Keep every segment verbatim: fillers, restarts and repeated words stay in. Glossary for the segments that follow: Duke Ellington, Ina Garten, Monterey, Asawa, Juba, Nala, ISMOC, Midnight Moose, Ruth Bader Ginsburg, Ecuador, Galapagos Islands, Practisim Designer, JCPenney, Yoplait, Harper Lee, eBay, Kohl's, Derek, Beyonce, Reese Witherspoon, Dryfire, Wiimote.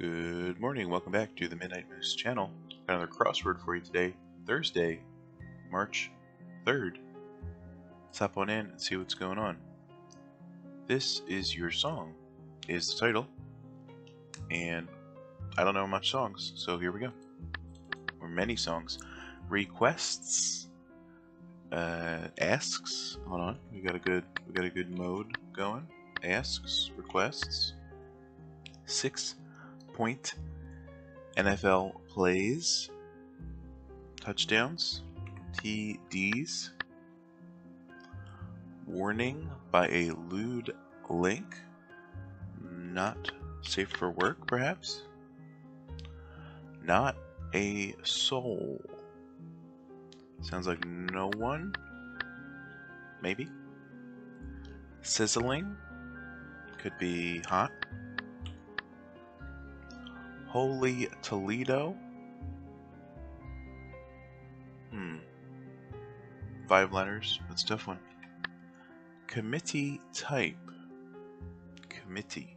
Good morning, welcome back to the Midnight Moose channel. Got another crossword for you today, Thursday, March third. Let's hop on in and see what's going on. This Is Your Song is the title, and I don't know much songs, so here we go. Or many songs. Requests, uh, asks. Hold on, we got a good, we got a good mode going. Asks, requests. Six point N F L plays, touchdowns, T Ds, warning by a lewd link, not safe for work perhaps, not a soul, sounds like no one, maybe, sizzling, could be hot, Holy Toledo. Hmm. Five letters. That's a tough one. Committee type. Committee.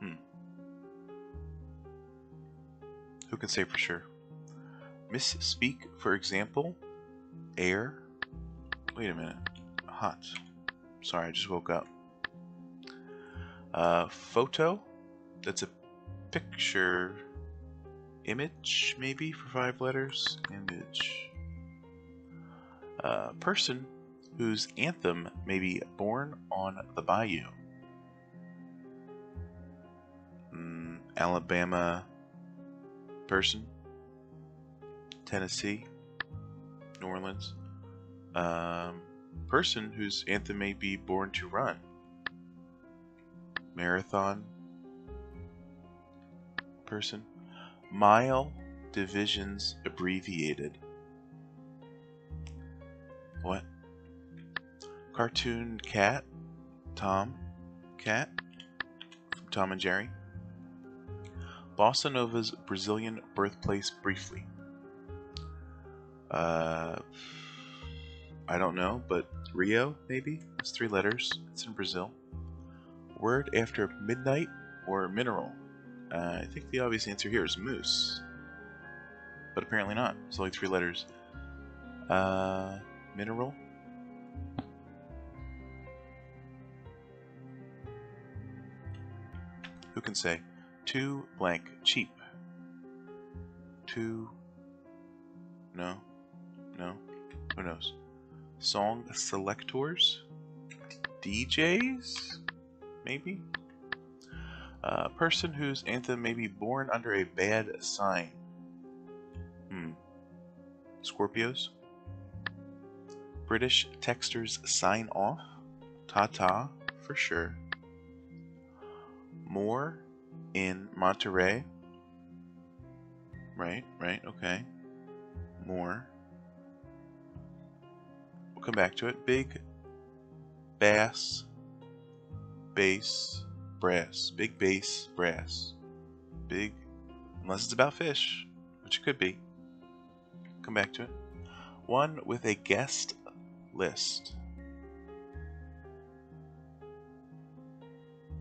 Hmm. Who can say for sure? Misspeak, for example. Air. Wait a minute. Hot. Sorry, I just woke up. Uh, photo. That's a picture, image, maybe, for five letters, image. Uh, person whose anthem may be born on the bayou. Mm, Alabama person, Tennessee, New Orleans. Um, person whose anthem may be born to run. Marathon. Person, mile, divisions, abbreviated. What? Cartoon cat, Tom, cat, from Tom and Jerry. Bossa Nova's Brazilian birthplace briefly. Uh, I don't know, but Rio, maybe? It's three letters. It's in Brazil. Word after midnight or mineral. Uh, I think the obvious answer here is moose, but apparently not. It's only three letters. Uh, mineral. Who can say? Two blank cheap. Two. No. No. Who knows? Song selectors. D Js. Maybe. A uh, person whose anthem may be born under a bad sign. Hmm. Scorpios. British texters sign off. Ta-ta, for sure. More in Monterey. Right, right, okay. More. We'll come back to it. Big bass. Bass. Brass, big bass, brass, big, unless it's about fish, which it could be. Come back to it. One with a guest list.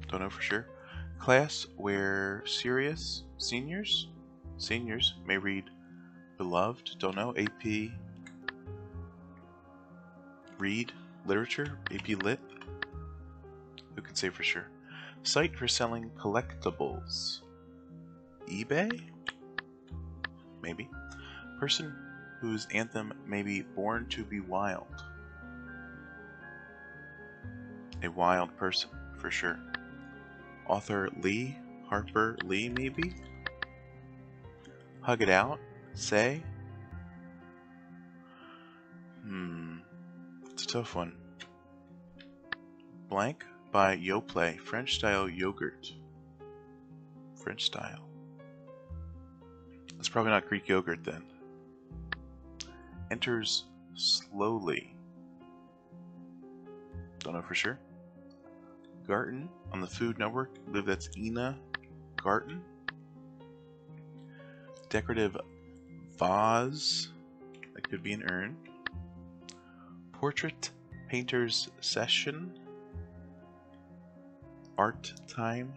Don't know for sure. Class where serious seniors, seniors may read beloved. Don't know. A P read literature. A P lit. Who can say for sure? Site for selling collectibles. eBay? Maybe. Person whose anthem may be born to be wild. A wild person, for sure. Author Lee? Harper Lee, maybe? Hug it out? Say? Hmm. It's a tough one. Blank? By Yoplait, French style yogurt. French style. It's probably not Greek yogurt then. Enters slowly. Don't know for sure. Garten on the Food Network. I believe that's Ina Garten. Decorative vase. That could be an urn. Portrait painter's session. Art time.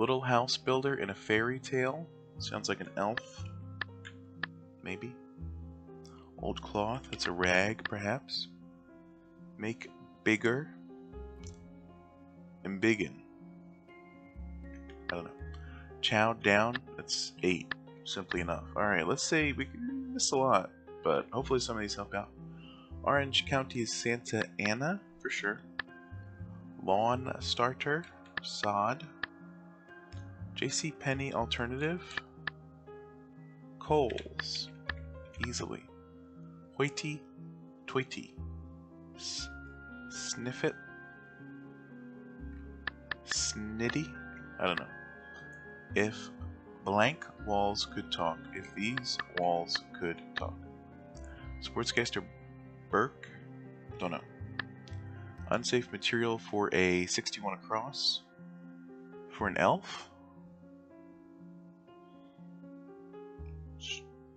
Little house builder in a fairy tale. Sounds like an elf. Maybe. Old cloth. That's a rag, perhaps. Make bigger. And biggin. I don't know. Chow down. That's eight. Simply enough. Alright, let's say we miss a lot, but hopefully some of these help out. Orange County's Santa Ana, for sure. Lawn starter. Sod. JCPenney alternative. Kohl's. Easily. Hoity toity. Sniff it. Snitty. I don't know. If blank walls could talk. If these walls could talk. Sportscaster Burke. Don't know. Unsafe material for a sixty-one across. For an elf.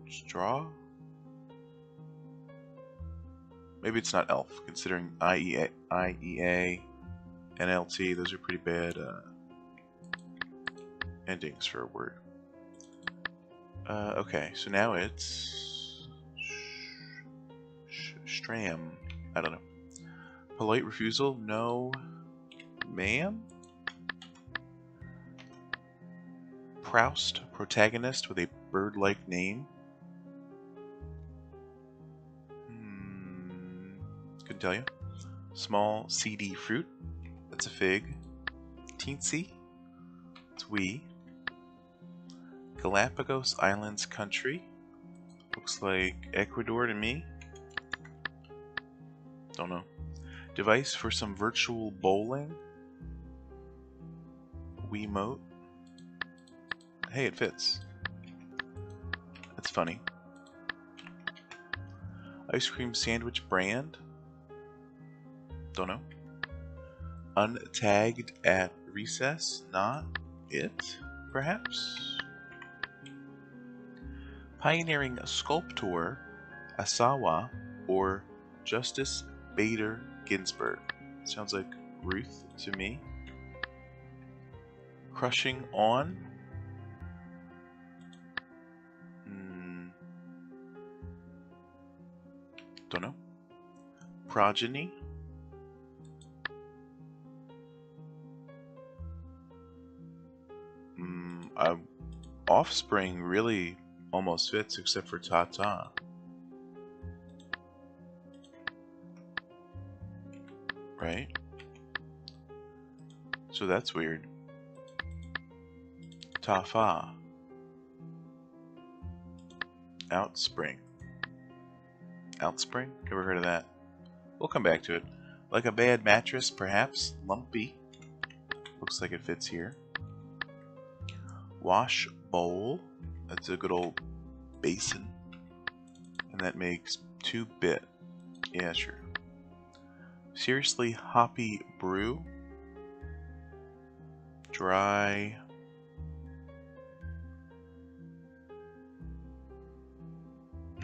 Straw? Maybe it's not elf, considering I E A, I E A, N L T, those are pretty bad uh, endings for a word. Uh, okay, so now it's Stram. I don't know. Polite refusal, no ma'am? Proust, protagonist with a bird-like name. Couldn't tell you. Small seedy fruit. That's a fig. Teensy. It's wee. Galapagos Islands country. Looks like Ecuador to me. Don't know. Device for some virtual bowling. Wiimote. Hey, it fits. That's funny. Ice cream sandwich brand. Don't know. Untagged at recess. Not it, perhaps. Pioneering sculptor, Asawa, or Justice Bader Ginsburg. Sounds like Ruth to me. Crushing on. Hmm. Don't know. Progeny. Uh, offspring really almost fits, except for Tata. Right? So that's weird. Tafa. Outspring. Outspring? Never heard of that. We'll come back to it. Like a bad mattress, perhaps. Lumpy. Looks like it fits here. Wash bowl, that's a good old basin, and that makes two bit, yeah sure. Seriously hoppy brew, dry,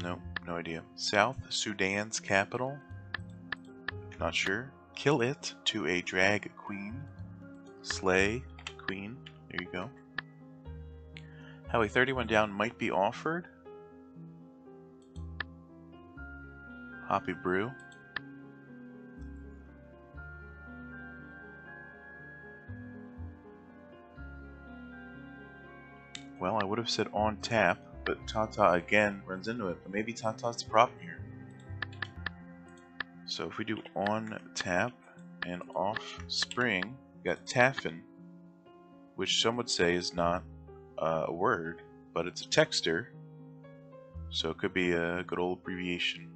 no, no idea. South Sudan's capital, not sure. Kill it to a drag queen, slay queen, there you go. How a thirty-one down might be offered. Hoppy brew. Well, I would have said on tap, but Tata again runs into it. But maybe Tata's the problem here. So if we do on tap and off spring, we got taffin, which some would say is not Uh, a word, but it's a texter, so it could be a good old abbreviation,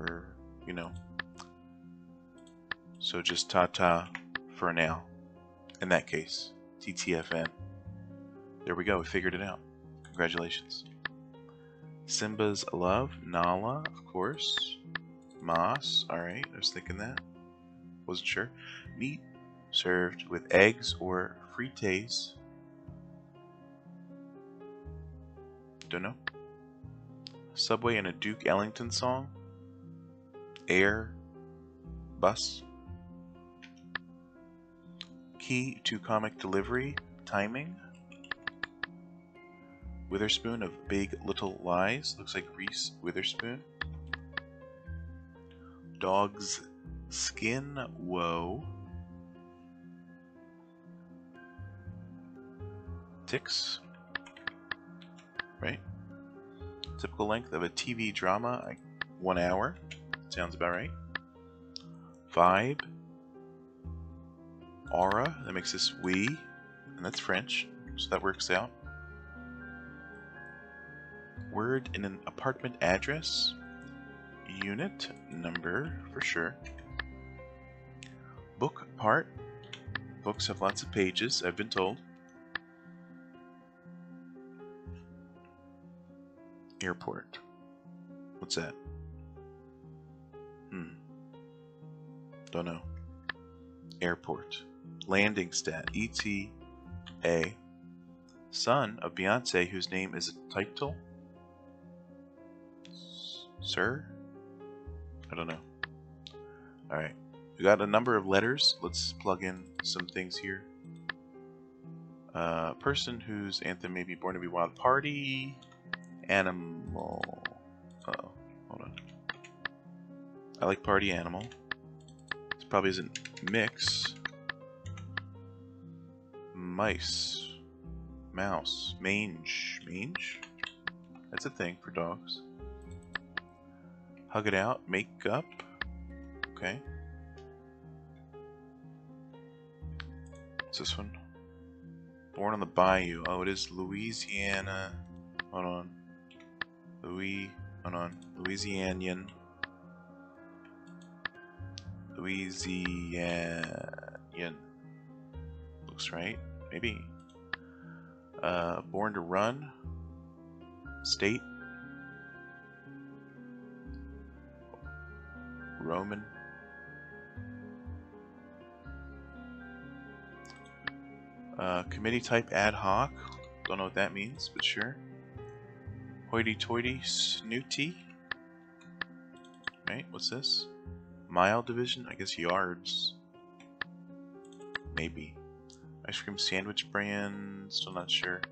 or you know. So just Tata for now. In that case, T T F N. There we go. We figured it out. Congratulations. Simba's love, Nala, of course. Mas. All right, I was thinking that. Wasn't sure. Meat served with eggs or frites. Don't know. Subway and a Duke Ellington song. Air. Bus. Key to comic delivery. timing. Witherspoon of Big Little Lies. Looks like Reese Witherspoon. Dog's Skin. Whoa. Ticks. Right? Typical length of a T V drama, like one hour. Sounds about right. Vibe. Aura. That makes this we. And that's French. So that works out. Word in an apartment address. Unit number, for sure. Book part. Books have lots of pages, I've been told. Airport. What's that? Hmm. Don't know. Airport. Landing stat. E T A. Son of Beyonce, whose name is a title. Sir? I don't know. Alright. We got a number of letters. Let's plug in some things here. Uh, person whose anthem may be born to be wild. Party. Animal. Uh-oh. Hold on. I like party animal. This probably isn't mix. Mice. Mouse. Mange. Mange? That's a thing for dogs. Hug it out, make up. Okay. What's this one? Born on the Bayou. Oh, it is Louisiana. Hold on. Louis. Hold on. Louisianian. Louisianian. Looks right. Maybe. Uh, born to run. State. Roman. Uh, committee type ad hoc. Don't know what that means, but sure. Hoity-toity, snooty. Right, what's this? Mile division? I guess yards. Maybe. Ice cream sandwich brand? Still not sure.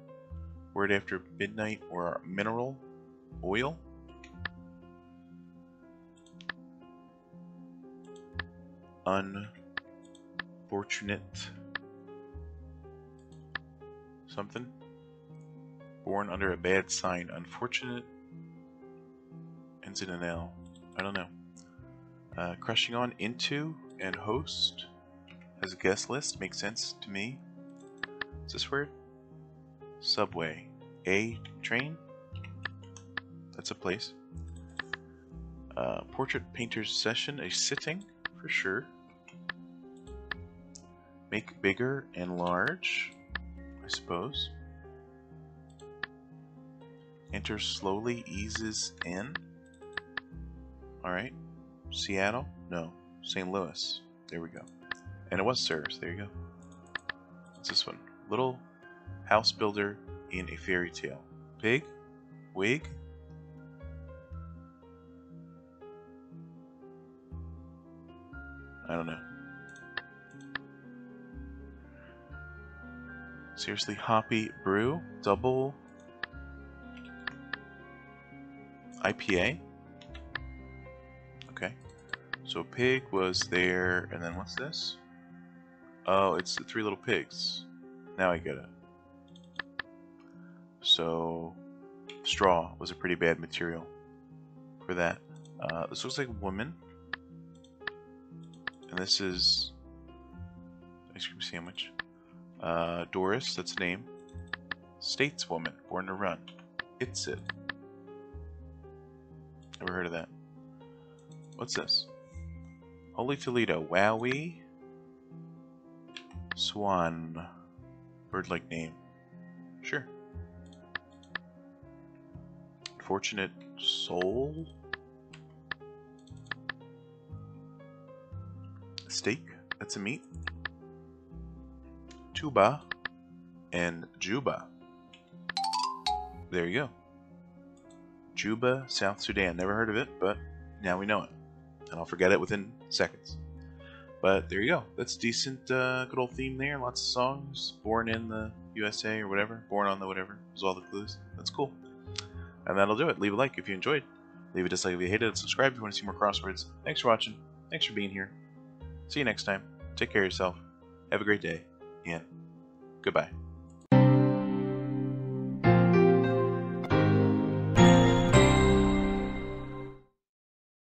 Word after midnight or mineral oil? Unfortunate something. Born under a bad sign. Unfortunate. Ends in an L. I don't know. Uh, crushing on into and host as a guest list makes sense to me. What's this word? Subway. A train. That's a place. Uh, portrait painter's session. A sitting for sure. Make bigger and large, I suppose. Enter slowly, eases in. Alright. Seattle? No. Saint Louis. There we go. And it was service. There you go. What's this one? Little house builder in a fairy tale. Pig? Wig? I don't know. Seriously, hoppy brew? Double I P A? Okay. So pig was there, and then what's this? Oh, it's the Three Little Pigs. Now I get it. So straw was a pretty bad material for that. Uh, this looks like woman. And this is ice cream sandwich. Uh, Doris, that's the name. Stateswoman, born to run. It's it. Never heard of that. What's this? Holy Toledo, wowie. Swan. Bird-like name. Sure. Unfortunate soul. Steak, that's a meat. Tuba and Juba. There you go. Juba, South Sudan. Never heard of it, but now we know it. And I'll forget it within seconds. But there you go. That's decent, uh, good old theme there. Lots of songs. Born in the U S A or whatever. Born on the whatever. There's all the clues. That's cool. And that'll do it. Leave a like if you enjoyed. Leave a dislike if you hated it. Subscribe if you want to see more crosswords. Thanks for watching. Thanks for being here. See you next time. Take care of yourself. Have a great day. And goodbye.